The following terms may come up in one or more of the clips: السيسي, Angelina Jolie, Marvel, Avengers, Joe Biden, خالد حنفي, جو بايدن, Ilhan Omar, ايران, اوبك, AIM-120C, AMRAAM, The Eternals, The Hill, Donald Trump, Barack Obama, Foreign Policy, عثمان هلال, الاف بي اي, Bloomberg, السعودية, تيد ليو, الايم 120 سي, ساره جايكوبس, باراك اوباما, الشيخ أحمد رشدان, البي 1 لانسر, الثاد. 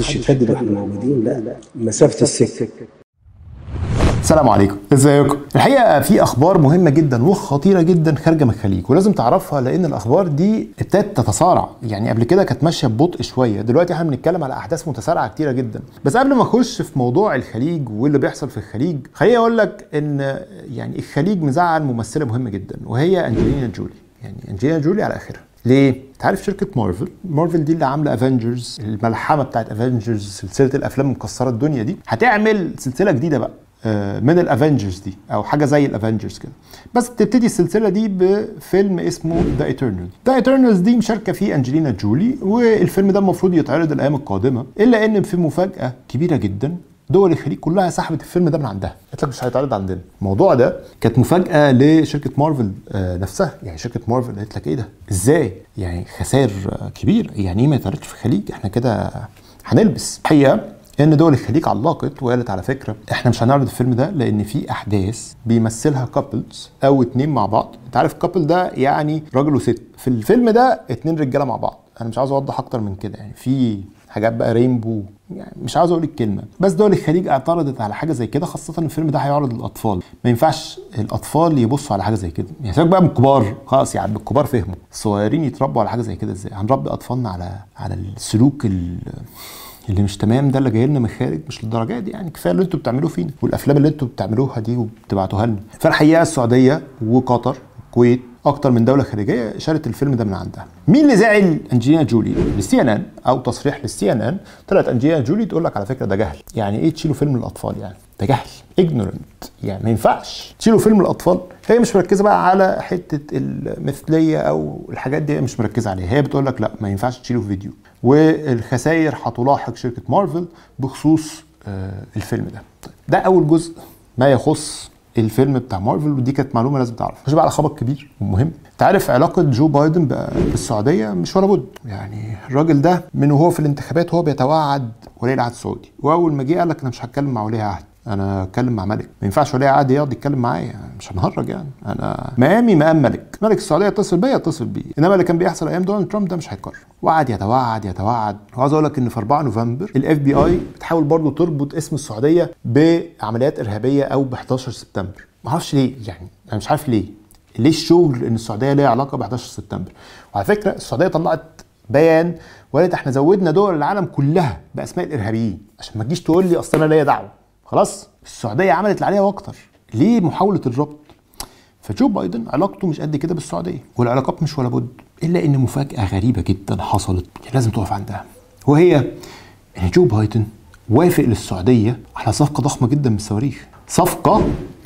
محدش يتهدد واحنا موجودين، لا مسافه السكه. السلام عليكم، ازيكم؟ الحقيقه في اخبار مهمه جدا وخطيره جدا خارجه من الخليج ولازم تعرفها لان الاخبار دي ابتدت تتسارع، يعني قبل كده كانت ماشيه ببطء شويه، دلوقتي احنا بنتكلم على احداث متسارعه كتيره جدا. بس قبل ما اخش في موضوع الخليج واللي بيحصل في الخليج، خليني اقول لك ان يعني الخليج مزعل ممثله مهمه جدا وهي انجلينا جولي، يعني انجلينا جولي على اخرها. ليه؟ تعرف شركة مارفل دي اللي عاملة افنجرز، الملحمة بتاعت افنجرز، سلسلة الافلام مكسرة الدنيا دي، هتعمل سلسلة جديدة بقى من الافنجرز دي او حاجة زي الافنجرز كده، بس بتبتدي السلسلة دي بفيلم اسمه ذا ايترنالز. ذا ايترنالز دي مشاركة فيه انجلينا جولي، والفيلم ده المفروض يتعرض الايام القادمة، الا ان في مفاجأة كبيرة جدا، دول الخليج كلها سحبت الفيلم ده من عندها، قالت لك مش هيتعرض عندنا. الموضوع ده كانت مفاجاه لشركه مارفل نفسها، يعني شركه مارفل قالت لك ايه ده؟ ازاي؟ يعني خسائر كبير، يعني ايه ما يتعرضش في الخليج؟ احنا كده هنلبس. الحقيقه ان دول الخليج علقت وقالت على فكره احنا مش هنعرض الفيلم ده لان في احداث بيمثلها كابلز او اتنين مع بعض، انت عارف كابل ده يعني راجل وست، في الفيلم ده اتنين رجاله مع بعض، انا مش عاوز اوضح اكتر من كده، يعني في حاجات بقى رينبو، يعني مش عاوز اقول الكلمه، بس دول الخليج اعترضت على حاجه زي كده، خاصه ان الفيلم ده هيعرض للاطفال، ما ينفعش الاطفال يبصوا على حاجه زي كده، يعني سيبك بقى من الكبار، خلاص يعني الكبار فهموا، الصغيرين يتربوا على حاجه زي كده ازاي؟ هنربي اطفالنا على السلوك اللي مش تمام ده اللي جاي لنا من الخارج، مش للدرجه دي يعني، كفايه اللي انتوا بتعملوه فينا والافلام اللي انتوا بتعملوها دي وبتبعتوها لنا. فالحقيقه السعوديه وقطر والكويت اكتر من دوله خارجيه شالت الفيلم ده من عندها. مين اللي زعل؟ انجلينا جولي. للسي ان ان او تصريح للسي ان ان، طلعت انجلينا جولي تقول لك على فكره ده جهل، يعني ايه تشيلوا فيلم الاطفال؟ يعني ده جهل، اجنورنت، يعني ما ينفعش تشيلوا فيلم الاطفال. هي مش مركزه بقى على حته المثليه او الحاجات دي، مش مركزه عليها، هي بتقول لك لا ما ينفعش تشيلوا في فيديو، والخسائر هتلاحق شركه مارفل بخصوص الفيلم ده. ده اول جزء ما يخص الفيلم بتاع مارفل، ودي كانت معلومه لازم تعرفها. مش بقى على خبر كبير ومهم، تعرف علاقه جو بايدن بالسعوديه مش ولا بد، يعني الراجل ده من وهو في الانتخابات هو بيتوعد ولي العهد السعودي، واول ما جه قال لك انا مش هتكلم مع ولي عهد، انا هتكلم مع ملك، ما ينفعش ولي عهد يقعد يتكلم معايا، مش هنهرج يعني، انا مقامي مقام ملك، ملك السعوديه اتصل بيا اتصل بيه، انما اللي كان بيحصل ايام دونالد ترامب ده مش هيتكرر. وقعد يتوعد، وعاوز اقول لك ان في 4 نوفمبر الاف بي اي بتحاول برضه تربط اسم السعوديه بعمليات ارهابيه او ب 11 سبتمبر، ما اعرفش ليه، يعني انا مش عارف ليه الشغل ان السعوديه ليها علاقه ب 11 سبتمبر. وعلى فكره السعوديه طلعت بيان وقالت احنا زودنا دول العالم كلها باسماء الارهابيين، عشان ما تجيش تقول لي اصل انا ليا دعوه. خلاص السعوديه عملت اللي عليها واكتر، ليه محاوله الربط؟ فجو بايدن علاقته مش قد كده بالسعوديه، والعلاقات مش ولا بد، الا ان مفاجاه غريبه جدا حصلت لازم تقف عندها، وهي ان جو بايدن وافق للسعوديه على صفقه ضخمه جدا من الصواريخ، صفقه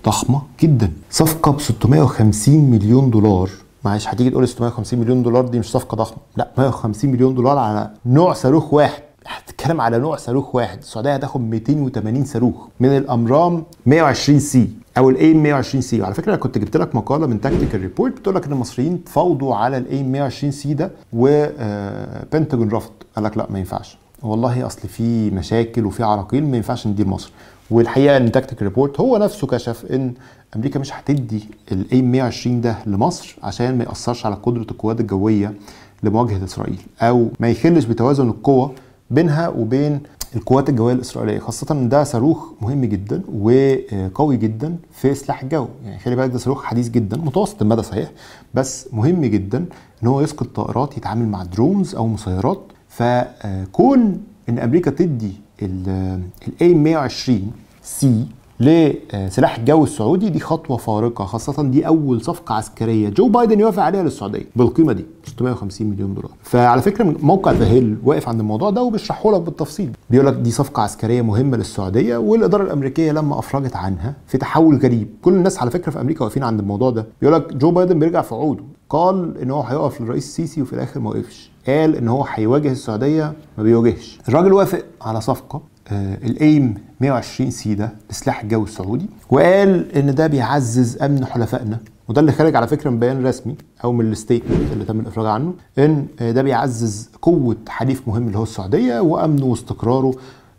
ضخمه جدا، صفقه ب 650 مليون دولار. معلش هتيجي تقول 650 مليون دولار دي مش صفقه ضخمه، لا 150 مليون دولار على نوع صاروخ واحد، هتتكلم على نوع صاروخ واحد، السعوديه هتاخد 280 صاروخ من الامرام 120 سي او الايم 120 سي. وعلى فكره انا كنت جبت لك مقاله من تاكتيكال ريبورت بتقول لك ان المصريين تفاوضوا على الايم 120 سي ده، وبنتاجون رفض، قال لك لا ما ينفعش، والله اصل في مشاكل وفي عراقيل ما ينفعش ندي لمصر. والحقيقه ان تاكتيكال ريبورت هو نفسه كشف ان امريكا مش هتدي الايم 120 ده لمصر عشان ما ياثرش على قدره القوات الجويه لمواجهه اسرائيل، او ما يخلش بتوازن القوى بينها وبين القوات الجويه الاسرائيليه، خاصه ان ده صاروخ مهم جدا وقوي جدا في سلاح الجو، يعني خلي بالك ده صاروخ حديث جدا متوسط المدى صحيح، بس مهم جدا ان هو يسقط طائرات، يتعامل مع درونز او مسيرات. فكون ان امريكا تدي الاي 120 سي لسلاح الجو السعودي دي خطوه فارقه، خاصه دي اول صفقه عسكريه جو بايدن يوافق عليها للسعوديه بالقيمه دي 650 مليون دولار. فعلى فكره موقع ذا هيل واقف عند الموضوع ده وبيشرحه لك بالتفصيل، بيقول لك دي صفقه عسكريه مهمه للسعوديه، والاداره الامريكيه لما افرجت عنها في تحول غريب، كل الناس على فكره في امريكا واقفين عند الموضوع ده، بيقول لك جو بايدن بيرجع في عقوده، قال ان هو هيقف للرئيس السيسي وفي الاخر ما وقفش، قال ان هو هيواجه السعوديه ما بيواجهش. الراجل وافق على صفقه الايم 120 سي ده لسلاح الجو السعودي، وقال ان ده بيعزز امن حلفائنا، وده اللي خارج على فكره من بيان رسمي او من الستيتمنت اللي تم الافراج عنه، ان ده بيعزز قوه حليف مهم اللي هو السعوديه وامنه واستقراره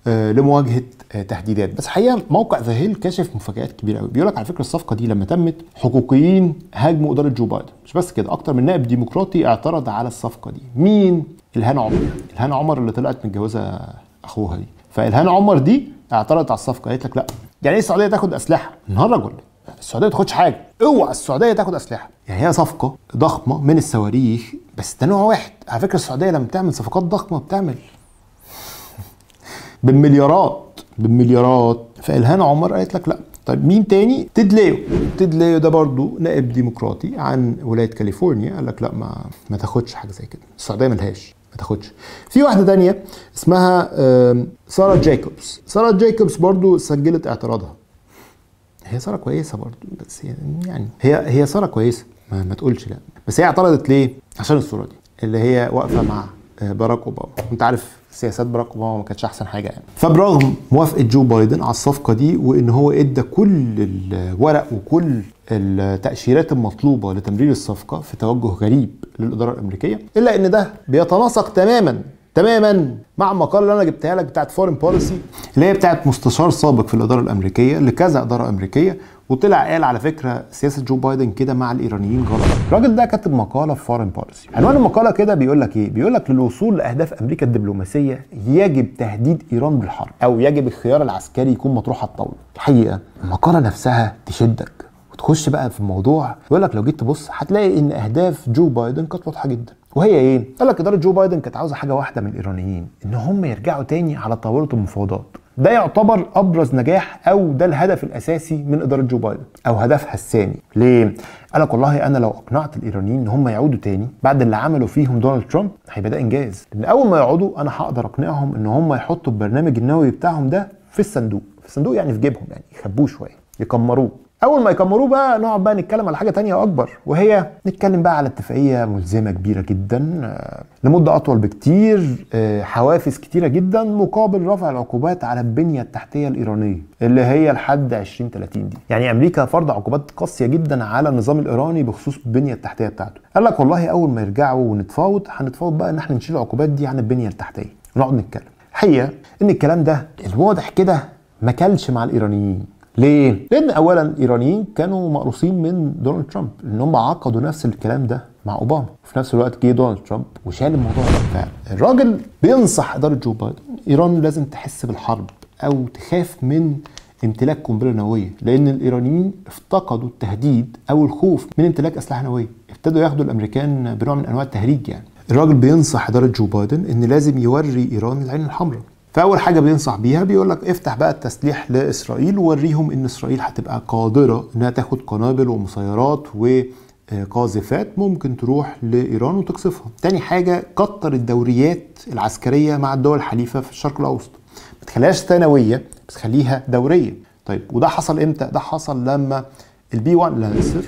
لمواجهه تهديدات. بس الحقيقه موقع ذا هيل كشف مفاجات كبيره قوي، بيقول لك على فكره الصفقه دي لما تمت حقوقيين هاجموا اداره جو بايدن، مش بس كده، اكتر من نائب ديمقراطي اعترض على الصفقه دي. مين؟ الهان عمر، الهان عمر اللي طلعت متجوزه اخوها دي. فالهان عمر دي اعترضت على الصفقه، قالت لك لا، يعني ايه السعوديه تاخد اسلحه؟ نهار رجل، السعوديه ما تاخدش حاجه، اوعى السعوديه تاخد اسلحه. يعني هي صفقه ضخمه من الصواريخ، بس ده نوع واحد. على فكره السعوديه لما بتعمل صفقات ضخمه بتعمل بالمليارات. فالهان عمر قالت لك لا. طيب مين تاني؟ تيد ليو ده برضه نائب ديمقراطي عن ولايه كاليفورنيا، قال لك لا ما تاخدش حاجه زي كده، السعوديه ملهاش، ما تاخدش. في واحده تانيه اسمها ساره جايكوبس. ساره جايكوبس برضه سجلت اعتراضها. هي ساره كويسه برضه، بس يعني هي ساره كويسه، ما تقولش لا، بس هي اعترضت ليه؟ عشان الصوره دي اللي هي واقفه مع باراك اوباما، وانت عارف سياسات باراك اوباما ما كانتش احسن حاجه يعني. فبرغم موافقه جو بايدن على الصفقه دي، وان هو ادى كل الورق وكل التاشيرات المطلوبه لتمرير الصفقه في توجه غريب للاداره الامريكيه، الا ان ده بيتناسق تماما مع المقاله اللي انا جبتها لك بتاعت فورين بوليسي، اللي هي بتاعت مستشار سابق في الاداره الامريكيه لكذا اداره امريكيه، وطلع قال على فكره سياسه جو بايدن كده مع الايرانيين غلط. الراجل ده كتب مقاله في فورين بوليسي، عنوان المقاله كده بيقول لك ايه؟ بيقول لك للوصول لاهداف امريكا الدبلوماسيه يجب تهديد ايران بالحرب، او يجب الخيار العسكري يكون مطروح على الطاوله. الحقيقه المقاله نفسها تشدك وتخش بقى في الموضوع. بيقول لك لو جيت تبص هتلاقي ان اهداف جو بايدن كانت واضحه جدا، وهي ايه؟ قال لك اداره جو بايدن كانت عاوزه حاجه واحده من الايرانيين، ان هم يرجعوا تاني على طاوله المفاوضات. ده يعتبر ابرز نجاح، او ده الهدف الاساسي من اداره جو بايدن، او هدفها الثاني. ليه؟ قال لك والله انا لو اقنعت الايرانيين ان هم يعودوا تاني بعد اللي عملوا فيهم دونالد ترامب هيبقى ده انجاز، لان اول ما يقعدوا انا هقدر اقنعهم ان هم يحطوا البرنامج النووي بتاعهم ده في الصندوق، يعني في جيبهم، يعني يخبوه شويه، يكمروه. اول ما يكمروه بقى نقعد بقى نتكلم على حاجه ثانيه اكبر، وهي نتكلم بقى على اتفاقيه ملزمه كبيره جدا لمده اطول بكتير، حوافز كتيره جدا مقابل رفع العقوبات على البنيه التحتيه الايرانيه اللي هي لحد 2030 دي. يعني امريكا فرض عقوبات قاسيه جدا على النظام الايراني بخصوص البنيه التحتيه بتاعته. قال لك والله اول ما يرجعوا ونتفاوض هنتفاوض بقى ان احنا نشيل العقوبات دي عن البنيه التحتيه ونقعد نتكلم. الحقيقه ان الكلام ده الواضح كده ما كلش مع الايرانيين. ليه؟ لأن أولاً الإيرانيين كانوا مقروصين من دونالد ترامب، لأن هم عقدوا نفس الكلام ده مع أوباما، وفي نفس الوقت جه دونالد ترامب وشال الموضوع ده. فالراجل بينصح إدارة جو بايدن إيران لازم تحس بالحرب أو تخاف من امتلاك قنبلة نووية، لأن الإيرانيين افتقدوا التهديد أو الخوف من امتلاك أسلحة نووية، ابتدوا ياخدوا الأمريكان بنوع من أنواع التهريج يعني. الراجل بينصح إدارة جو بايدن إن لازم يوري إيران العين الحمراء. فأول حاجة بينصح بيها بيقول لك افتح بقى التسليح لإسرائيل، ووريهم إن إسرائيل هتبقى قادرة إنها تاخد قنابل ومسيرات وقاذفات ممكن تروح لإيران وتقصفها. تاني حاجة كتر الدوريات العسكرية مع الدول الحليفة في الشرق الأوسط، ما تخليهاش ثانوية بس خليها دورية. طيب وده حصل إمتى؟ ده حصل لما البي 1 لانسر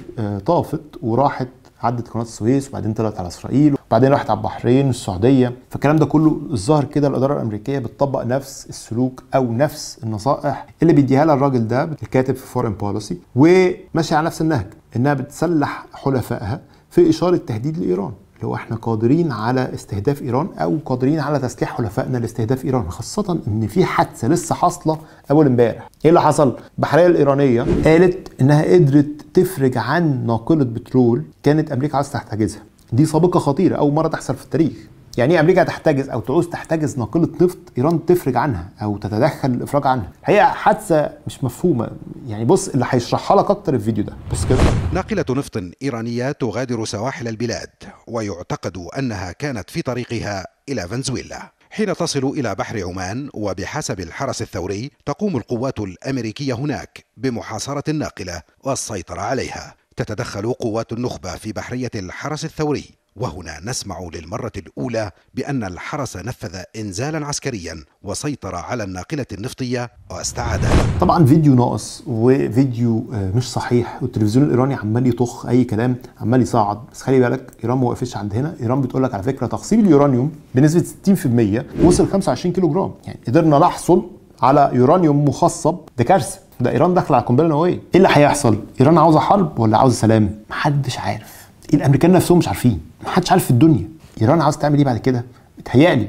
طافت وراحت عدت قناه السويس، وبعدين طلعت على اسرائيل، وبعدين راحت على البحرين والسعوديه. فالكلام ده كله الظاهر كده الاداره الامريكيه بتطبق نفس السلوك او نفس النصائح اللي بيديها لها الراجل ده الكاتب في فورين بوليسي، وماشيه على نفس النهج، انها بتسلح حلفائها في اشاره تهديد لايران، اللي هو احنا قادرين على استهداف ايران، او قادرين على تسليح حلفائنا لاستهداف ايران، خاصه ان في حادثه لسه حاصله اول امبارح. ايه اللي حصل؟ البحريه الايرانيه قالت انها قدرت تفرج عن ناقله بترول كانت امريكا عايزه تحتجزها. دي سابقه خطيره، اول مره تحصل في التاريخ. يعني ايه امريكا هتحتجز او تعوز تحتجز ناقله نفط ايران تفرج عنها او تتدخل الافراج عنها؟ الحقيقه حادثه مش مفهومه يعني. بص اللي هيشرحها لك اكتر الفيديو ده، بص كده. ناقله نفط ايرانيه تغادر سواحل البلاد، ويعتقد انها كانت في طريقها الى فنزويلا حين تصل إلى بحر عمان، وبحسب الحرس الثوري تقوم القوات الأمريكية هناك بمحاصرة الناقلة والسيطرة عليها. تتدخل قوات النخبة في بحرية الحرس الثوري، وهنا نسمع للمرة الأولى بأن الحرس نفذ إنزالا عسكريا وسيطر على الناقلة النفطية واستعادها. طبعا فيديو ناقص وفيديو مش صحيح، والتلفزيون الإيراني عمال يطخ أي كلام، عمال يصعد. بس خلي بالك إيران ما وقفتش عند هنا، إيران بتقول لك على فكرة تخصيب اليورانيوم بنسبة 60% وصل 25 كيلو جرام، يعني قدرنا نحصل على يورانيوم مخصب. ده كارثة، ده إيران داخلة على قنبلة نووية. إيه اللي هيحصل؟ إيران عاوزة حرب ولا عاوزة سلام؟ محدش عارف. الامريكان نفسهم مش عارفين، محدش عارف في الدنيا ايران عاوز تعمل ايه بعد كده. بتهيألي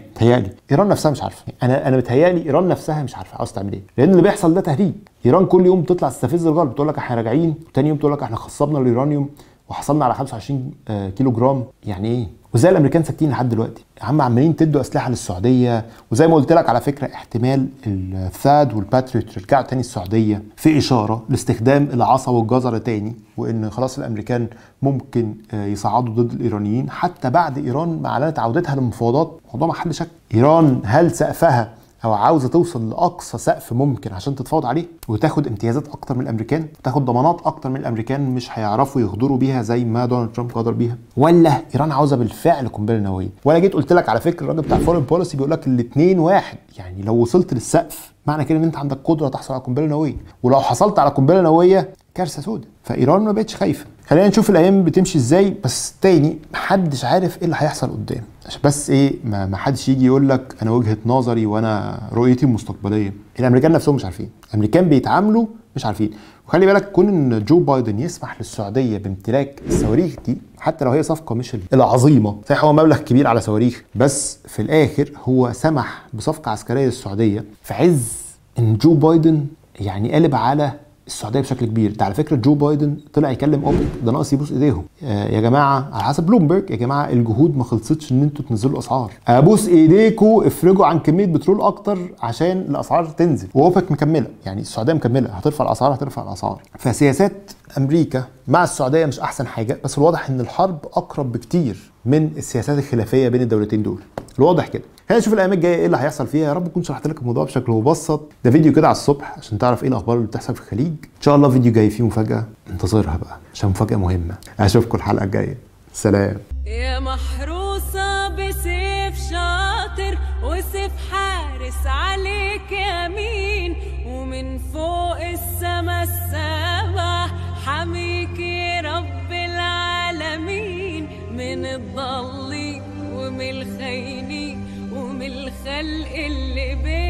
ايران نفسها مش عارفه، انا بتهيألي ايران نفسها مش عارفه عاوز تعمل ايه، لان اللي بيحصل ده تهريج. ايران كل يوم بتطلع تستفز الغرب، بتقول لك احنا راجعين، وتاني يوم تقول لك احنا خصبنا اليورانيوم، وحصلنا على 25 كيلو جرام. يعني ايه؟ وازاي الامريكان ساكتين لحد دلوقتي؟ يا عم عمالين تدوا اسلحه للسعوديه، وزي ما قلت لك على فكره احتمال الثاد والباتريوت يرجعوا تاني السعوديه في اشاره لاستخدام العصا والجزره تاني، وان خلاص الامريكان ممكن يصعدوا ضد الايرانيين حتى بعد ايران ما اعلنت عودتها للمفاوضات. موضوع ما حل شك. ايران هل سقفها او عاوزه توصل لاقصى سقف ممكن عشان تتفاوض عليه وتاخد امتيازات اكتر من الامريكان، وتاخد ضمانات اكتر من الامريكان مش هيعرفوا يغدروا بيها زي ما دونالد ترامب غدر بيها، ولا ايران عاوزه بالفعل قنبله نوويه؟ وانا جيت قلت لك على فكره الراجل بتاع فورين بوليسي بيقول لك الاثنين واحد، يعني لو وصلت للسقف معنى كده ان انت عندك قدره تحصل على قنبله نوويه، ولو حصلت على قنبله نوويه كارثه سودة. فايران ما بقتش خايفه. خلينا نشوف الايام بتمشي ازاي، بس تاني محدش عارف ايه اللي هيحصل قدام، عشان بس ايه ما حدش يجي يقول لك انا وجهه نظري وانا رؤيتي المستقبليه. الامريكان نفسهم مش عارفين، الامريكان بيتعاملوا مش عارفين. وخلي بالك كون ان جو بايدن يسمح للسعوديه بامتلاك الصواريخ دي حتى لو هي صفقه مش العظيمه، صحيح هو مبلغ كبير على صواريخ، بس في الاخر هو سمح بصفقه عسكريه للسعوديه في عز ان جو بايدن يعني قلب على السعوديه بشكل كبير. ده على فكره جو بايدن طلع يكلم اوبك، ده ناقص يبوس ايديهم. يا جماعه على حسب بلومبرج، يا جماعه الجهود ما خلصتش ان انتوا تنزلوا الاسعار، ابوس ايديكوا افرجوا عن كميه بترول اكتر عشان الاسعار تنزل، واوبك مكمله، يعني السعوديه مكمله هترفع الاسعار هترفع الاسعار. فسياسات امريكا مع السعوديه مش احسن حاجه، بس الواضح ان الحرب اقرب بكتير من السياسات الخلافيه بين الدولتين دول، الواضح كده. خلينا نشوف الايام الجايه ايه اللي هيحصل فيها. يا رب اكون شرحت لك الموضوع بشكل مبسط، ده فيديو كده على الصبح عشان تعرف ايه الاخبار اللي بتحصل في الخليج. ان شاء الله فيديو جاي فيه مفاجاه، انتظرها بقى عشان مفاجاه مهمه. اشوفكم الحلقه الجايه، سلام. يا محروسه بسيف شاطر وسيف حارس عليك يمين، ومن فوق السما السابع حميك يا رب العالمين، من الضل ومن الخيل ومن الخلق اللي بي